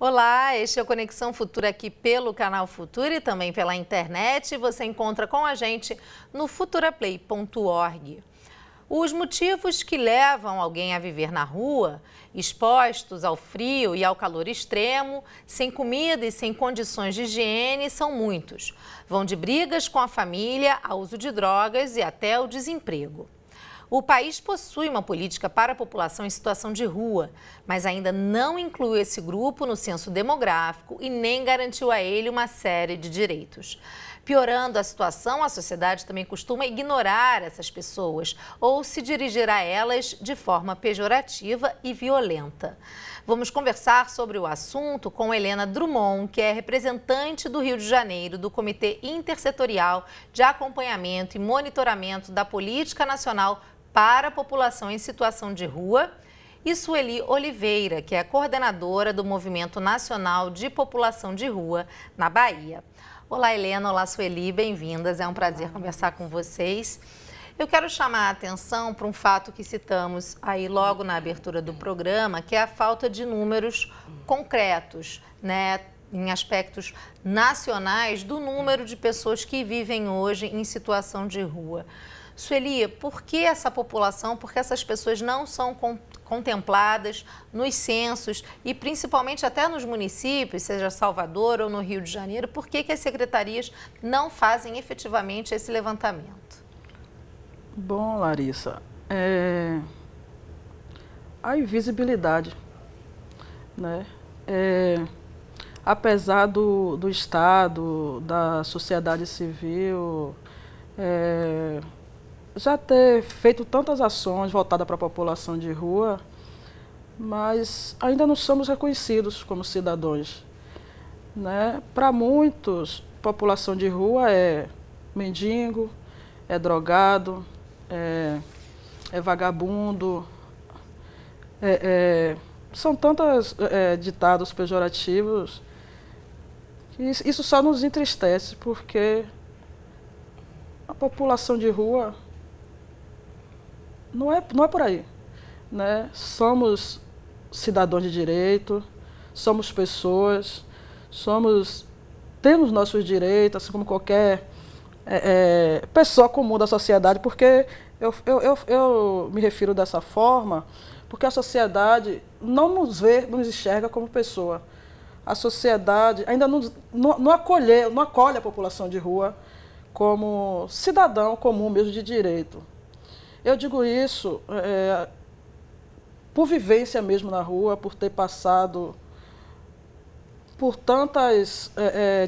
Olá, este é o Conexão Futura aqui pelo Canal Futura e também pela internet. Você encontra com a gente no futuraplay.org. Os motivos que levam alguém a viver na rua, expostos ao frio e ao calor extremo, sem comida e sem condições de higiene, são muitos. Vão de brigas com a família, ao uso de drogas e até o desemprego. O país possui uma política para a população em situação de rua, mas ainda não inclui esse grupo no censo demográfico e nem garantiu a ele uma série de direitos. Piorando a situação, a sociedade também costuma ignorar essas pessoas ou se dirigir a elas de forma pejorativa e violenta. Vamos conversar sobre o assunto com Helena Drummond, que é representante do Rio de Janeiro do Comitê Intersetorial de Acompanhamento e Monitoramento da Política Nacional para a População em Situação de Rua, e Sueli Oliveira, que é coordenadora do Movimento Nacional de População de Rua na Bahia. Olá, Helena. Olá, Sueli. Bem-vindas. É um prazer conversar com vocês. Eu quero chamar a atenção para um fato que citamos aí logo na abertura do programa, que é a falta de números concretos, né, em aspectos nacionais, do número de pessoas que vivem hoje em situação de rua. Sueli, por que essa população, por que essas pessoas não são contempladas nos censos e principalmente até nos municípios, seja Salvador ou no Rio de Janeiro, por que as secretarias não fazem efetivamente esse levantamento? Bom, Larissa, a invisibilidade, né? Apesar do Estado, da sociedade civil, já ter feito tantas ações voltadas para a população de rua, mas ainda não somos reconhecidos como cidadãos, né? Para muitos, população de rua é mendigo, é drogado, é vagabundo, são tantos ditados pejorativos que isso só nos entristece, porque a população de rua não é por aí, né? Somos cidadãos de direito, somos pessoas, temos nossos direitos, assim como qualquer pessoa comum da sociedade, porque eu me refiro dessa forma, porque a sociedade não nos vê, não nos enxerga como pessoa. A sociedade ainda não acolhe a população de rua como cidadão comum mesmo de direito. Eu digo isso por vivência mesmo na rua, por ter passado por tantas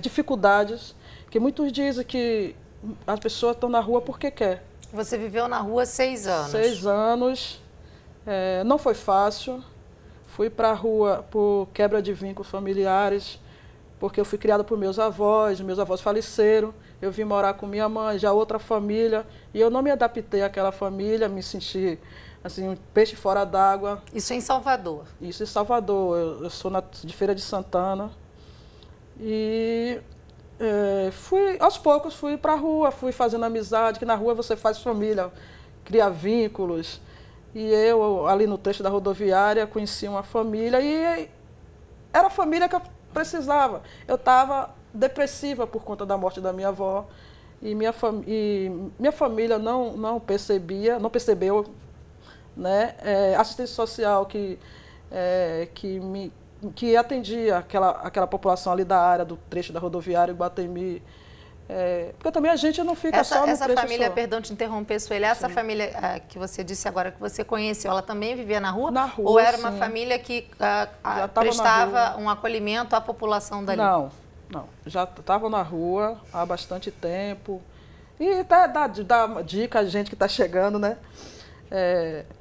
dificuldades, que muitos dizem que as pessoas estão na rua porque quer. Você viveu na rua 6 anos. 6 anos, não foi fácil. Fui para a rua por quebra de vínculos familiares, porque eu fui criada por meus avós faleceram, eu vim morar com minha mãe, já outra família, e eu não me adaptei àquela família, me senti assim, um peixe fora d'água. Isso em Salvador? Isso em Salvador, eu sou de Feira de Santana, e aos poucos fui para a rua, fui fazendo amizade, que na rua você faz família, cria vínculos, e eu ali no trecho da rodoviária conheci uma família, e era a família que eu precisava. Eu estava depressiva por conta da morte da minha avó e minha família não percebeu, né? Assistência social que atendia aquela população ali da área do trecho da rodoviária Iguatemi. Porque também a gente não fica só no trecho. Essa família, só. Perdão te interromper, Sueli, essa família que você disse agora que você conheceu, ela também vivia na rua? Na rua, ou era uma família que prestava um acolhimento à população dali? Não, já estava na rua há bastante tempo. E até dá uma dica a gente que está chegando, né?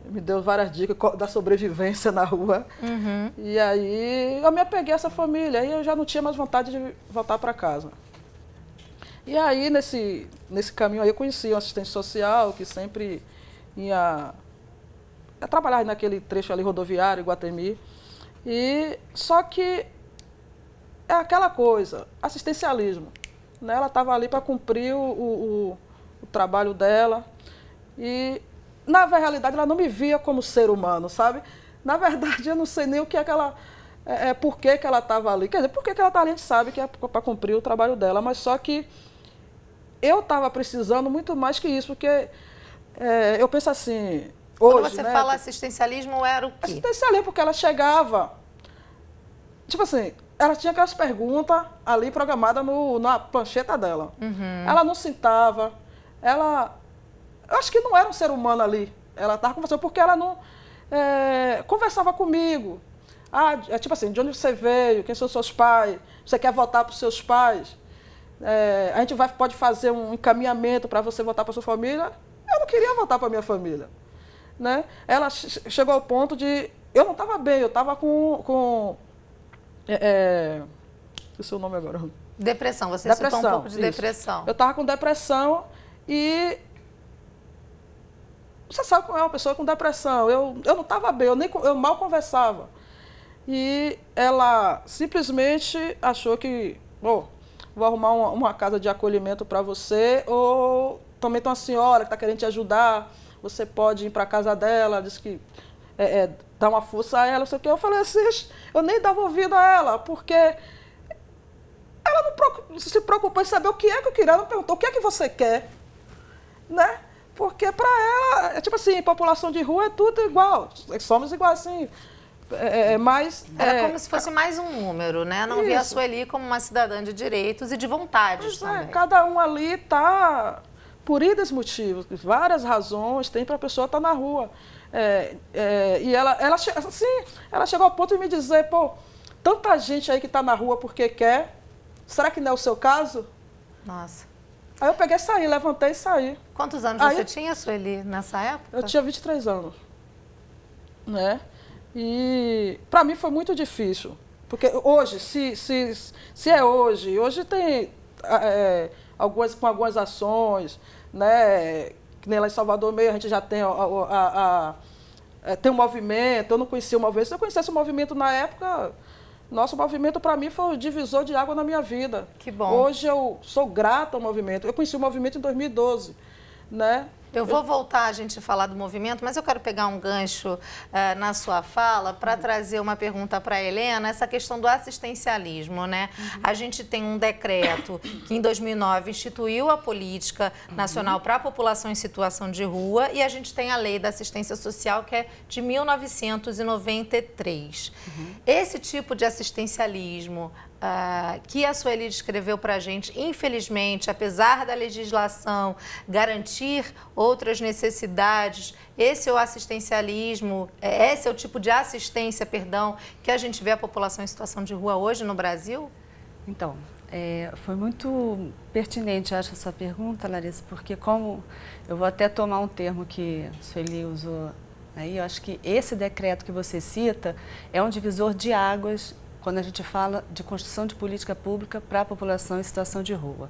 Me deu várias dicas da sobrevivência na rua. Uhum. E aí eu me apeguei a essa família e eu já não tinha mais vontade de voltar para casa. E aí, nesse caminho aí, eu conheci um assistente social que sempre ia trabalhar naquele trecho ali rodoviário, Iguatemi. E, só que é aquela coisa, assistencialismo, né? Ela estava ali para cumprir o trabalho dela. E, na realidade, ela não me via como ser humano, sabe? Na verdade, eu não sei nem o que é que ela... por que que ela estava ali. Quer dizer, por que que ela está ali, a gente sabe que é para cumprir o trabalho dela, mas só que eu estava precisando muito mais que isso, porque eu penso assim... Hoje, quando você fala assistencialismo, era o quê? Assistencialismo, porque ela chegava... Tipo assim, ela tinha aquelas perguntas ali programadas na plancheta dela. Uhum. Ela não citava, ela... Eu acho que não era um ser humano ali. Ela estava conversando porque ela não... conversava comigo. Ah, é tipo assim, de onde você veio, quem são seus pais, você quer votar para os seus pais, a gente pode fazer um encaminhamento para você votar para sua família. Eu não queria votar para minha família, né? Ela chegou ao ponto de... Eu não estava bem, eu estava com o seu nome agora? Depressão, você citou um pouco de depressão. Eu estava com depressão e... Você sabe como é uma pessoa com depressão. Eu não estava bem, eu mal conversava. E ela simplesmente achou que, bom, vou arrumar uma casa de acolhimento para você, ou também tem uma senhora que está querendo te ajudar, você pode ir para a casa dela, disse que dá uma força a ela, não sei o quê. Eu falei assim, eu nem dava ouvido a ela, porque ela não se preocupou em saber o que é que eu queria, ela não perguntou o que é que você quer, né? Porque para ela, tipo assim, população de rua é tudo igual, somos iguais, assim. Mas, era como se fosse mais um número, né? Não via a Sueli como uma cidadã de direitos e de vontades também. Cada um ali está por idas motivos, várias razões tem para a pessoa estar na rua. E ela assim, ela chegou ao ponto de me dizer, pô, tanta gente aí que está na rua porque quer, será que não é o seu caso? Nossa. Aí eu peguei e saí, levantei e saí. Quantos anos você tinha, Sueli, nessa época? Eu tinha 23 anos, né? E para mim foi muito difícil, porque hoje, se é hoje tem algumas ações, né, que nem lá em Salvador mesmo, a gente já tem tem um movimento, eu não conhecia o movimento, se eu conhecesse o movimento na época, nosso movimento para mim foi o divisor de água na minha vida. Que bom. Hoje eu sou grata ao movimento, eu conheci o movimento em 2012, né? Eu vou voltar a gente falar do movimento, mas eu quero pegar um gancho na sua fala para trazer uma pergunta para a Helena, essa questão do assistencialismo, né? Uhum. A gente tem um decreto que em 2009 instituiu a Política Nacional para a População em Situação de Rua e a gente tem a Lei da Assistência Social que é de 1993. Uhum. Esse tipo de assistencialismo... que a Sueli descreveu para a gente, infelizmente, apesar da legislação garantir outras necessidades, esse é o assistencialismo, esse é o tipo de assistência, perdão, que a gente vê a população em situação de rua hoje no Brasil? Então, foi muito pertinente, acho, essa pergunta, Larissa, porque como eu vou até tomar um termo que a Sueli usou aí, eu acho que esse decreto que você cita é um divisor de águas quando a gente fala de construção de política pública para a população em situação de rua.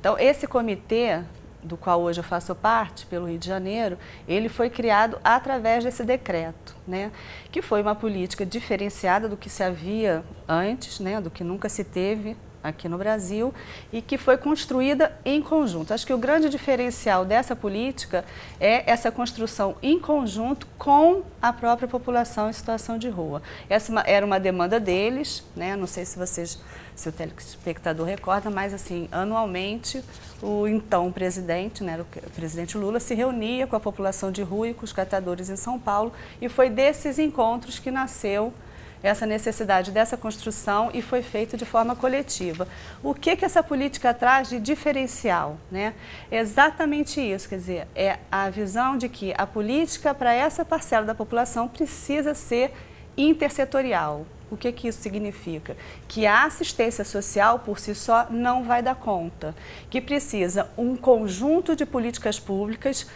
Então, esse comitê, do qual hoje eu faço parte, pelo Rio de Janeiro, ele foi criado através desse decreto, né? Que foi uma política diferenciada do que se havia antes, né? Do que nunca se teve aqui no Brasil, e que foi construída em conjunto. Acho que o grande diferencial dessa política é essa construção em conjunto com a própria população em situação de rua. Essa era uma demanda deles, né? Não sei se vocês, se o telespectador recorda, mas assim, anualmente o então presidente, né, o presidente Lula, se reunia com a população de rua e com os catadores em São Paulo, e foi desses encontros que nasceu essa necessidade dessa construção e foi feito de forma coletiva. O que que essa política traz de diferencial, né? É exatamente isso, quer dizer, é a visão de que a política para essa parcela da população precisa ser intersetorial. O que que isso significa? Que a assistência social por si só não vai dar conta, que precisa um conjunto de políticas públicas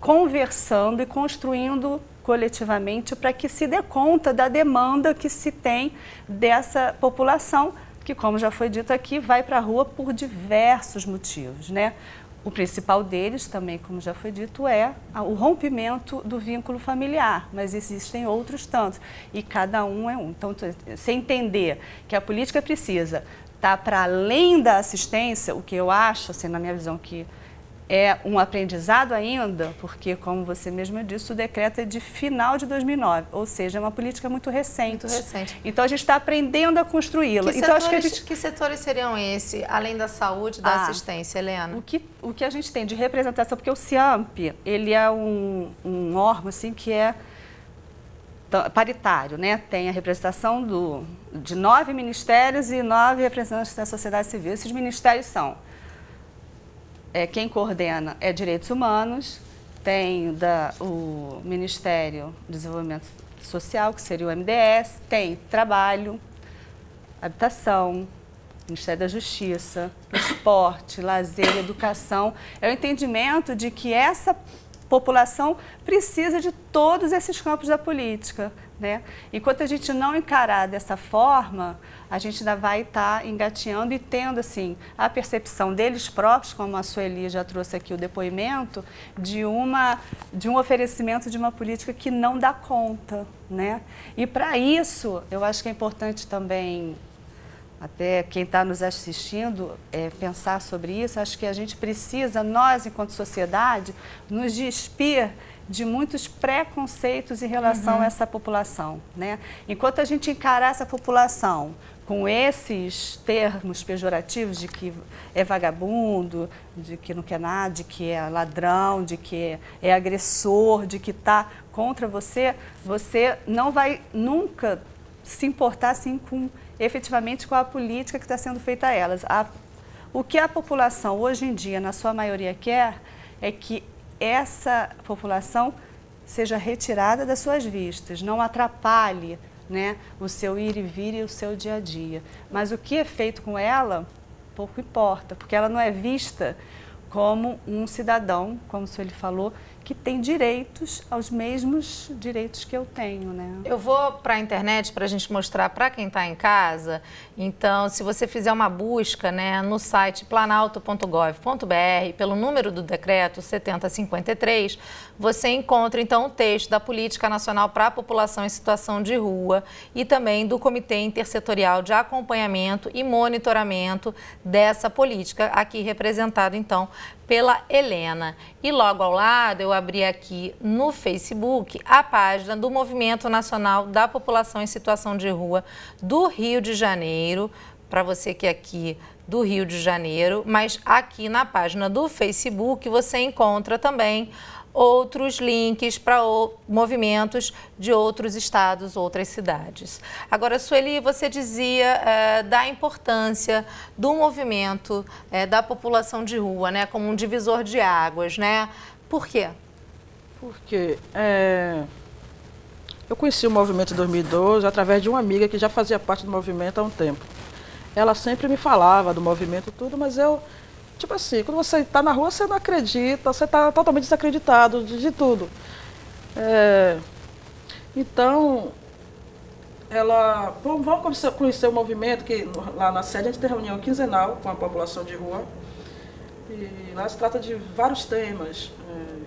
conversando e construindo coletivamente para que se dê conta da demanda que se tem dessa população, que, como já foi dito aqui, vai para a rua por diversos motivos, né? O principal deles também, como já foi dito, é o rompimento do vínculo familiar, mas existem outros tantos e cada um é um. Então, se entender que a política precisa estar para além da assistência, o que eu acho, assim, na minha visão, que é um aprendizado ainda, porque, como você mesma disse, o decreto é de final de 2009, ou seja, é uma política muito recente. Muito recente. Então, a gente está aprendendo a construí-la. Então, acho que, que setores seriam esses, além da saúde e da assistência, Helena? O que a gente tem de representação, porque o CIAMP, ele é um órgão assim, que é paritário, né? Tem a representação de 9 ministérios e 9 representantes da sociedade civil. Esses ministérios são... quem coordena é Direitos Humanos, tem o Ministério do Desenvolvimento Social, que seria o MDS, tem Trabalho, Habitação, Ministério da Justiça, Esporte, Lazer, Educação. É o entendimento de que essa população precisa de todos esses campos da política, né? Enquanto a gente não encarar dessa forma, a gente ainda vai estar engatinhando e tendo assim a percepção deles próprios, como a Sueli já trouxe aqui o depoimento, de um oferecimento de uma política que não dá conta, né? E para isso, eu acho que é importante também, até quem está nos assistindo, pensar sobre isso. Acho que a gente precisa, nós, enquanto sociedade, nos despir de muitos preconceitos em relação a essa população, né? Enquanto a gente encarar essa população com esses termos pejorativos de que é vagabundo, de que não quer nada, de que é ladrão, de que é agressor, de que está contra você, você não vai nunca se importar assim com... efetivamente, qual a política que está sendo feita a elas. O que a população hoje em dia, na sua maioria, quer é que essa população seja retirada das suas vistas, não atrapalhe, né, o seu ir e vir e o seu dia a dia. Mas o que é feito com ela, pouco importa, porque ela não é vista como um cidadão, como o senhor falou, que tem direitos aos mesmos direitos que eu tenho, né? Eu vou para a internet para a gente mostrar para quem está em casa. Então, se você fizer uma busca, né, no site planalto.gov.br, pelo número do decreto 7053, você encontra, então, o texto da Política Nacional para a População em Situação de Rua e também do Comitê Intersetorial de Acompanhamento e Monitoramento dessa política, aqui representado, então, pela Helena. E logo ao lado eu abri aqui no Facebook a página do Movimento Nacional da População em Situação de Rua do Rio de Janeiro, para você que é aqui do Rio de Janeiro, mas aqui na página do Facebook você encontra também outros links para movimentos de outros estados, outras cidades. Agora, Sueli, você dizia da importância do movimento da população de rua, né, como um divisor de águas, né? Por quê? Porque eu conheci o movimento em 2012 através de uma amiga que já fazia parte do movimento há um tempo. Ela sempre me falava do movimento tudo, mas eu... Tipo assim, quando você está na rua, você não acredita, você está totalmente desacreditado de tudo. Então, ela... Vamos conhecer o movimento, que lá na sede a gente tem reunião quinzenal com a população de rua. E lá se trata de vários temas,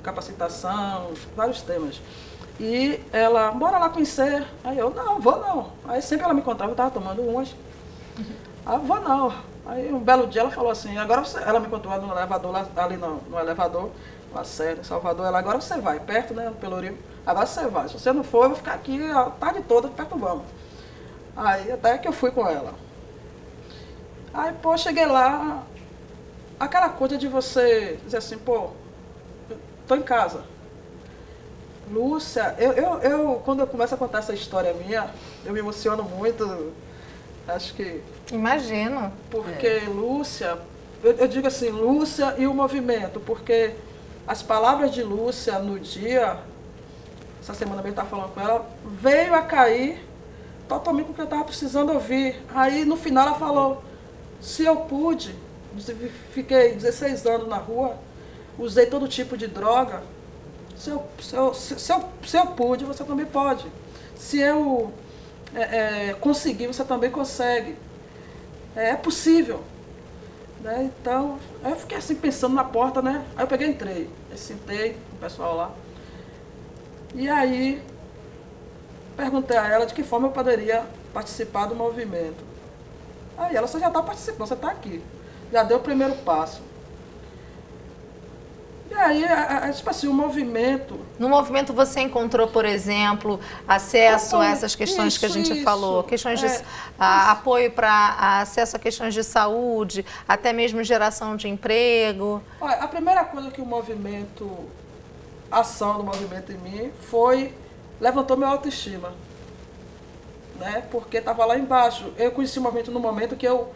capacitação, vários temas. E ela, bora lá conhecer. Aí eu, não, vou não. Aí sempre ela me contava, eu estava tomando umas. Ah, vou não. Aí um belo dia ela falou assim, agora você... ela me contou no elevador, lá, ali no elevador, Lacerda, Salvador, ela, agora você vai, perto, né, no Pelourinho, agora você vai, se você não for, eu vou ficar aqui a tarde toda perturbando. Aí até que eu fui com ela. Aí, pô, cheguei lá, aquela coisa de você dizer assim, pô, eu tô em casa. Lúcia, quando eu começo a contar essa história minha, eu me emociono muito, acho que... Imagino. Porque Lúcia, eu digo assim, Lúcia e o movimento, porque as palavras de Lúcia no dia, essa semana eu estava falando com ela, veio a cair totalmente com o que eu estava precisando ouvir. Aí no final ela falou, se eu pude, fiquei 16 anos na rua, usei todo tipo de droga, se eu pude, você também pode. Se eu conseguir, você também consegue. É possível, né? Então, eu fiquei assim pensando na porta, né? Aí eu peguei e entrei, eu sentei com o pessoal lá. E aí, perguntei a ela de que forma eu poderia participar do movimento. Aí ela, você já está participando, você está aqui. Já deu o primeiro passo. aí, tipo assim, o movimento... No movimento você encontrou, por exemplo, acesso a essas questões que a gente falou, questões de apoio para acesso a questões de saúde, até mesmo geração de emprego? Olha, a primeira coisa que o movimento, a ação do movimento em mim, foi, levantou minha autoestima, né? Porque estava lá embaixo. Eu conheci o movimento no momento que eu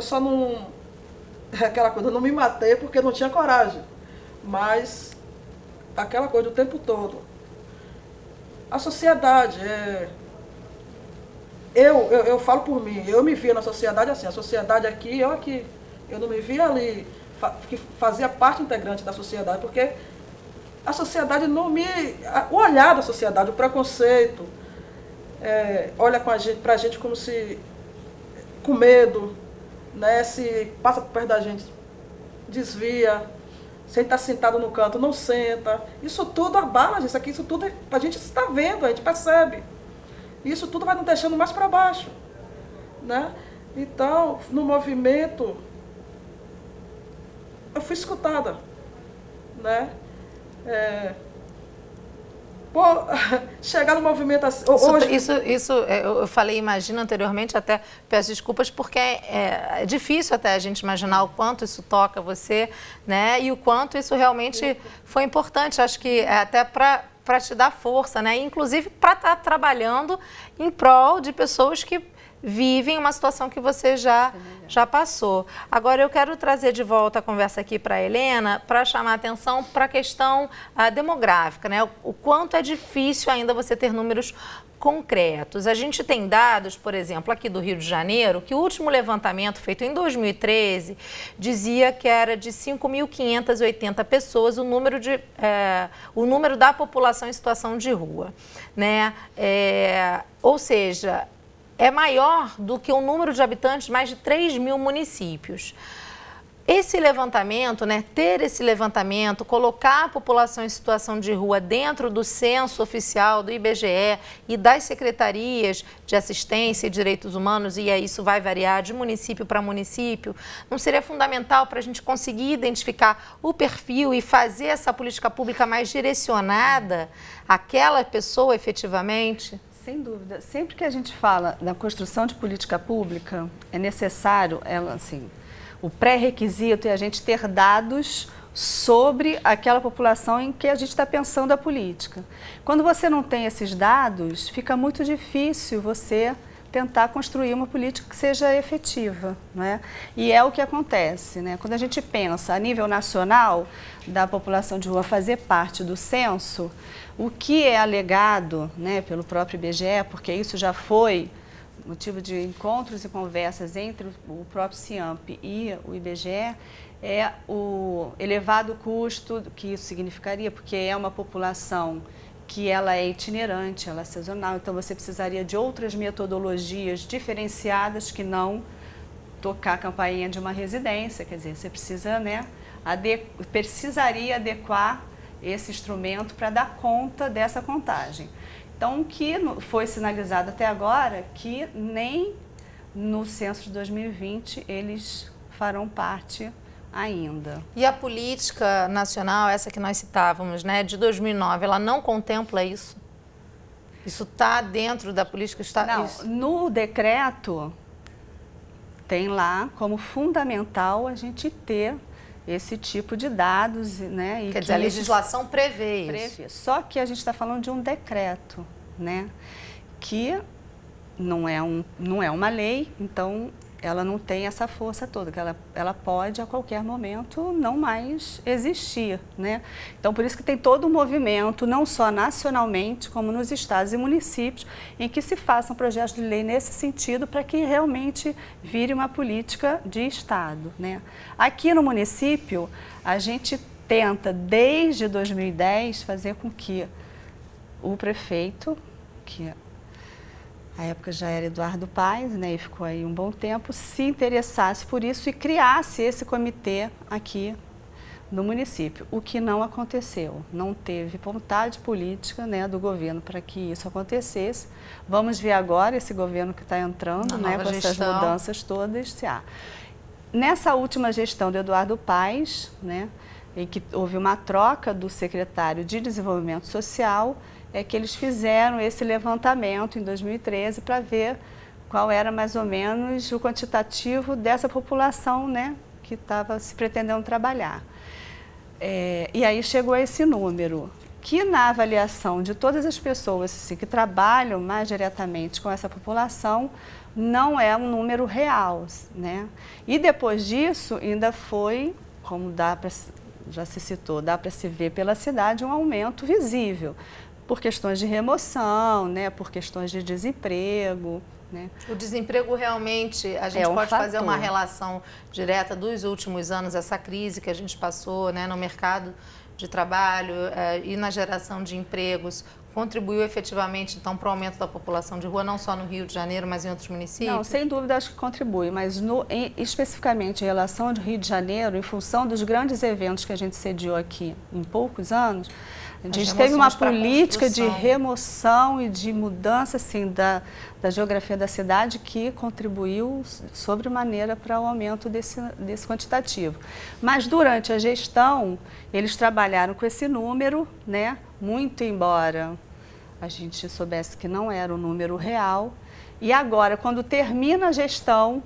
só não... Aquela coisa, eu não me matei porque não tinha coragem, mas aquela coisa o tempo todo. A sociedade é... Eu falo por mim, eu me via na sociedade assim, a sociedade aqui, eu aqui. Eu não me via ali, que fazia parte integrante da sociedade, porque a sociedade não me... O olhar da sociedade, o preconceito, olha pra gente como se... com medo. Né, se passa por perto da gente, desvia, se a gente está sentado no canto, não senta. Isso tudo abala a gente, isso tudo a gente está vendo, a gente percebe. Isso tudo vai nos deixando mais para baixo. Né? Então, no movimento, eu fui escutada. Né? Chegar no movimento assim... Hoje... Isso eu falei, imagina anteriormente, até peço desculpas, porque é difícil até a gente imaginar o quanto isso toca você, né? E o quanto isso realmente foi importante, acho que até para te dar força, né? Inclusive para estar trabalhando em prol de pessoas que vivem uma situação que você já passou. Agora eu quero trazer de volta a conversa aqui para a Helena, para chamar a atenção para a questão demográfica, né? O quanto é difícil ainda você ter números concretos. A gente tem dados, por exemplo, aqui do Rio de Janeiro, que o último levantamento feito em 2013 dizia que era de 5.580 pessoas o número da população em situação de rua, né? Ou seja, é maior do que o número de habitantes de mais de 3 mil municípios. Esse levantamento, né, ter esse levantamento, colocar a população em situação de rua dentro do censo oficial do IBGE e das secretarias de assistência e direitos humanos, e isso vai variar de município para município, não seria fundamental para a gente conseguir identificar o perfil e fazer essa política pública mais direcionada àquela pessoa efetivamente? Sem dúvida. Sempre que a gente fala da construção de política pública, é necessário, o pré-requisito é a gente ter dados sobre aquela população em que a gente está pensando a política. Quando você não tem esses dados, fica muito difícil você tentar construir uma política que seja efetiva, né? E é o que acontece, né? Quando a gente pensa a nível nacional da população de rua fazer parte do censo, o que é alegado, né, pelo próprio IBGE, porque isso já foi motivo de encontros e conversas entre o próprio SIAMP e o IBGE, é o elevado custo que isso significaria, porque é uma população que ela é itinerante, ela é sazonal, então você precisaria de outras metodologias diferenciadas que não tocar a campainha de uma residência, quer dizer, você precisa, né, precisaria adequar esse instrumento para dar conta dessa contagem. Então, o que foi sinalizado até agora, que nem no censo de 2020 eles farão parte ainda. E a política nacional, essa que nós citávamos, né, de 2009, ela não contempla isso? Isso está dentro da política? Não, no decreto tem lá como fundamental a gente ter esse tipo de dados, né? Quer dizer, a legislação prevê isso. Só que a gente está falando de um decreto, né? Que não é uma lei, então ela não tem essa força toda, que ela pode a qualquer momento não mais existir, né? Então, por isso que tem todo um movimento, não só nacionalmente, como nos estados e municípios, em que se façam projetos de lei nesse sentido para que realmente vire uma política de Estado, né? Aqui no município, a gente tenta, desde 2010, fazer com que o prefeito, que à época já era Eduardo Paes, né, e ficou aí um bom tempo, se interessasse por isso e criasse esse comitê aqui no município, o que não aconteceu. Não teve vontade política, né, do governo para que isso acontecesse. Vamos ver agora esse governo que está entrando, né, com essas mudanças todas. Nessa última gestão do Eduardo Paes, né, em que houve uma troca do secretário de Desenvolvimento Social, é que eles fizeram esse levantamento em 2013 para ver qual era mais ou menos o quantitativo dessa população, né, que estava se pretendendo trabalhar. E aí chegou a esse número, que na avaliação de todas as pessoas assim, que trabalham mais diretamente com essa população, não é um número real, né? E depois disso ainda foi, como dá pra, já se citou, dá para se ver pela cidade, um aumento visível, por questões de remoção, né? Por questões de desemprego. Né? O desemprego realmente, a gente pode fazer uma relação direta dos últimos anos, essa crise que a gente passou, né, no mercado de trabalho e na geração de empregos, contribuiu efetivamente então para o aumento da população de rua, não só no Rio de Janeiro, mas em outros municípios? Não, sem dúvida acho que contribui, mas especificamente em relação ao Rio de Janeiro, em função dos grandes eventos que a gente sediou aqui em poucos anos, a gente teve uma política de remoção e de mudança assim, da geografia da cidade que contribuiu sobremaneira para o aumento desse quantitativo. Mas durante a gestão, eles trabalharam com esse número, né? Muito embora a gente soubesse que não era um número real. E agora, quando termina a gestão,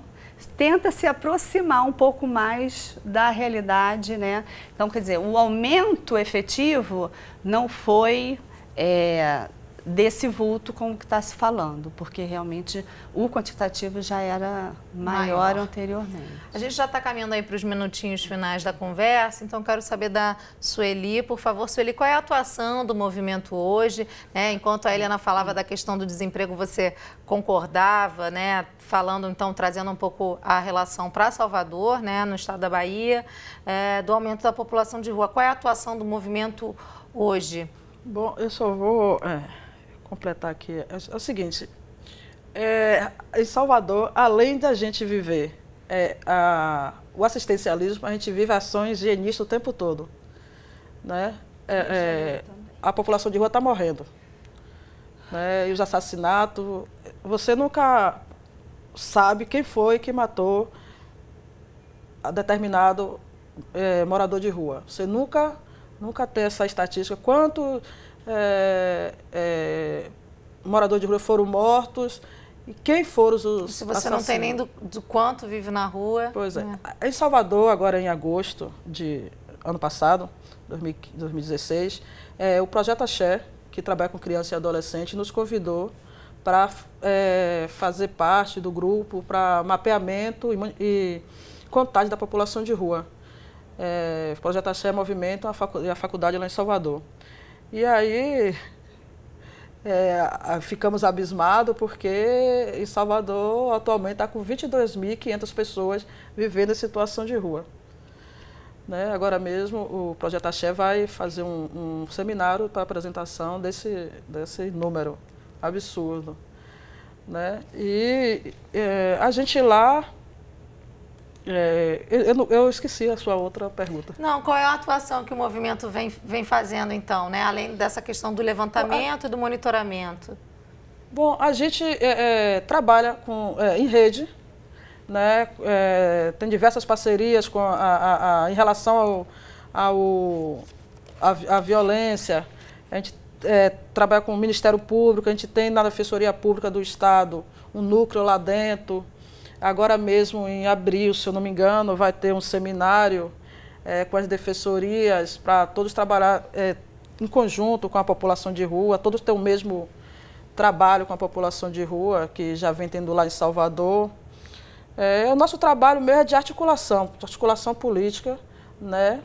tenta se aproximar um pouco mais da realidade, né? Então, quer dizer, o aumento efetivo não foi desse vulto como que está se falando, porque realmente o quantitativo já era maior anteriormente. A gente já está caminhando aí para os minutinhos finais da conversa, então quero saber da Sueli, por favor, Sueli, qual é a atuação do movimento hoje? Né? Enquanto a Helena falava da questão do desemprego, você concordava, né? Falando, então, trazendo um pouco a relação para Salvador, né? No estado da Bahia, do aumento da população de rua. Qual é a atuação do movimento hoje? Bom, eu só vou... completar aqui, é o seguinte, em Salvador, além da gente viver o assistencialismo, a gente vive ações higienistas o tempo todo, né? A população de rua está morrendo, né? E os assassinatos, você nunca sabe quem foi que matou a determinado morador de rua, você nunca tem essa estatística, quanto... moradores de rua foram mortos e quem foram os assassinos. Se você não tem nem do quanto vive na rua. Pois é. Em Salvador, agora em agosto de ano passado, 2016, o Projeto Axé, que trabalha com criança e adolescente, nos convidou para fazer parte do grupo para mapeamento e contagem da população de rua. O Projeto Axé movimenta a faculdade lá em Salvador. E aí, ficamos abismados porque em Salvador, atualmente, está com 22.500 pessoas vivendo em situação de rua. Né? Agora mesmo, o Projeto Axé vai fazer um seminário para apresentação desse número absurdo. Né? E a gente lá... eu esqueci a sua outra pergunta. Não, qual é a atuação que o movimento vem fazendo, então, né? Além dessa questão do levantamento e do monitoramento? Bom, a gente trabalha em rede, né? Tem diversas parcerias com em relação à violência. A gente trabalha com o Ministério Público, a gente tem na Defensoria Pública do Estado um núcleo lá dentro. Agora mesmo, em abril, se eu não me engano, vai ter um seminário com as defensorias para todos trabalhar em conjunto com a população de rua, todos têm o mesmo trabalho com a população de rua, que já vem tendo lá em Salvador. O nosso trabalho mesmo é de articulação política, né?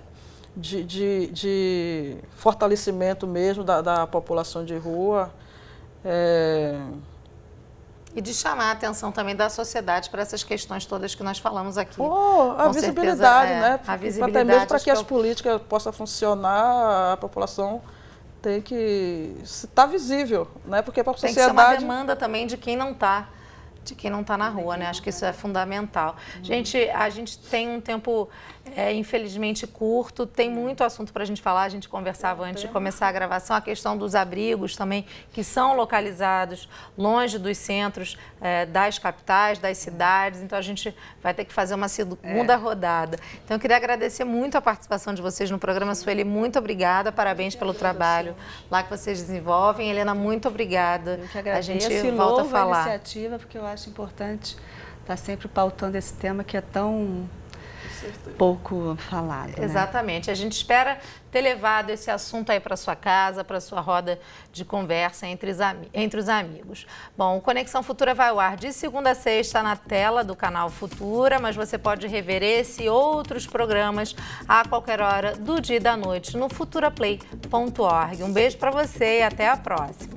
de fortalecimento mesmo da população de rua. E de chamar a atenção também da sociedade para essas questões todas que nós falamos aqui. A visibilidade, né? A visibilidade. Até mesmo para que as políticas possam funcionar, a população tem que estar visível, né? Porque para a sociedade... Tem que ser uma demanda também de quem não está de quem não está na rua, né? Acho que isso é fundamental. Gente, a gente tem um tempo, infelizmente, curto, tem muito assunto para a gente falar, a gente conversava antes de começar a gravação, a questão dos abrigos também, que são localizados longe dos centros, das capitais, das cidades, então a gente vai ter que fazer uma segunda rodada. Então, eu queria agradecer muito a participação de vocês no programa. Sueli, muito obrigada, parabéns pelo trabalho lá que vocês desenvolvem. Helena, muito obrigada. Eu que agradeço. A gente volta a falar. A iniciativa, porque eu acho importante estar sempre pautando esse tema que é tão pouco falado. Exatamente. Né? A gente espera ter levado esse assunto aí para sua casa, para sua roda de conversa entre os amigos. Bom, o Conexão Futura vai ao ar de segunda a sexta na tela do Canal Futura, mas você pode rever esse e outros programas a qualquer hora do dia e da noite no futuraplay.org. Um beijo para você e até a próxima.